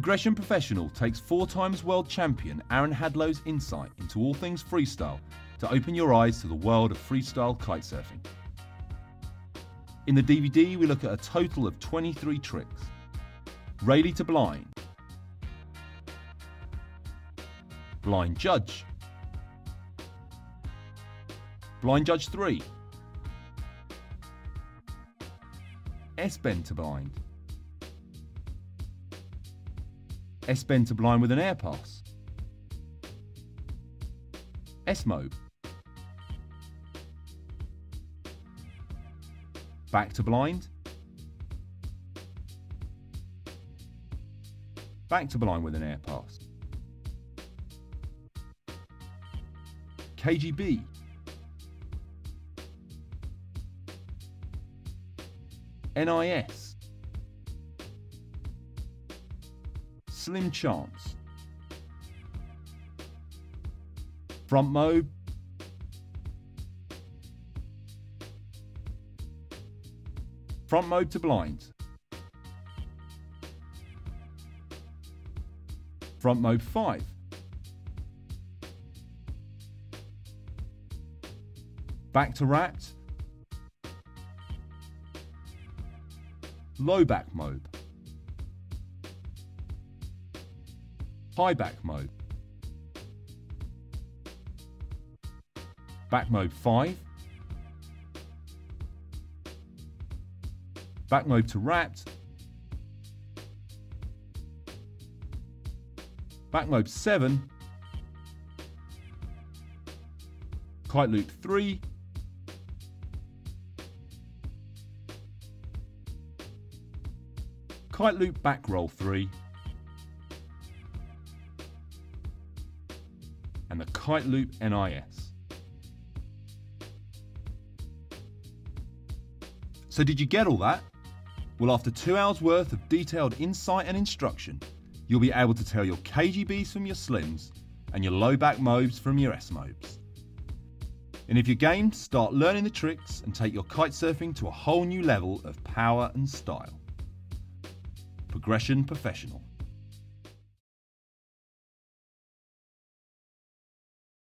Progression Professional takes 4-time world champion Aaron Hadlow's insight into all things freestyle to open your eyes to the world of freestyle kitesurfing. In the DVD, we look at a total of 23 tricks. Rayleigh to blind, blind judge, blind judge 3, S-bend to blind, S-bend to blind with an air pass, S-mobe, back to blind, back to blind with an air pass, KGB, NIS, Slim Chance, front mobe, front mobe to blind, front mobe 5, back to rat, low back mobe, high back mobe, back mobe 5, back mobe to rat, back mobe 7, kite loop 3, kite loop back roll 3, and the kite loop NIS. So did you get all that? Well, after 2 hours worth of detailed insight and instruction, you'll be able to tell your KGBs from your slims and your low back mobes from your S-mobes. And if you're game, start learning the tricks and take your kitesurfing to a whole new level of power and style. Progression Professional.